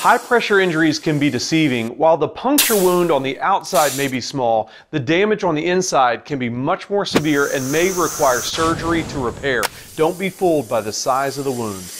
High-pressure injuries can be deceiving. While the puncture wound on the outside may be small, the damage on the inside can be much more severe and may require surgery to repair. Don't be fooled by the size of the wound.